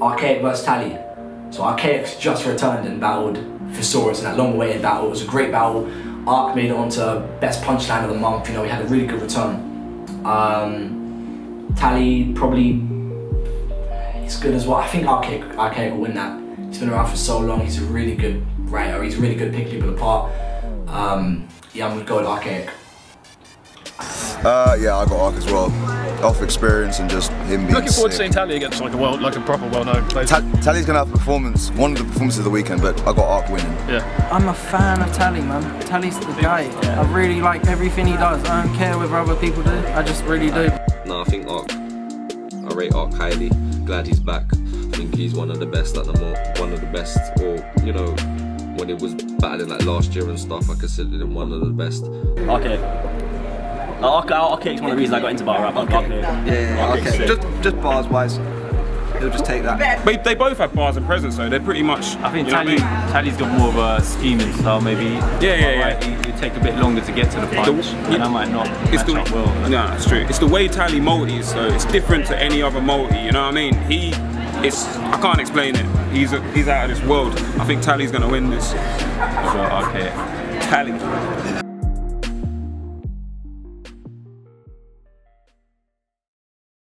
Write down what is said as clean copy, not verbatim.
Arkaic vs Tali. So Arkaic's just returned and battled Thesaurus in that long-awaited battle. It was a great battle. Ark made it onto best punchline of the month. You know, he had a really good return. Tali probably as good as well. I think Arkaic will win that. He's been around for so long. He's a really good writer. He's a really good pick people apart. Yeah, I'm gonna go with Arkaic. Yeah, I got Ark as well. Off experience and just him being looking forward to seeing Tali against like a proper well-known player. Tali's gonna have a performance, one of the performances of the weekend, but I got Ark winning. Yeah. I'm a fan of Tali, man. Tali's the guy. Yeah. I really like everything he does. I don't care whether other people do. I just really do. No, I think Ark. I rate Ark highly. Glad he's back. I think he's one of the best at the moment. One of the best, or you know, when it was battling like last year and stuff, I considered him one of the best. Okay. Arkaic's one of the reasons I got into bar rap. Okay. Just bars wise, he'll just take that. But they both have bars and presence, so they're pretty much. I think Tali's got more of a scheming style, maybe. Yeah. It'll take a bit longer to get to the punch, and I might not match up well. No, that's true. It's the way Tali multis, so it's different to any other multi. You know what I mean? I can't explain it. He's out of this world. I think Tali's gonna win this. I've got Arkaic. Tali.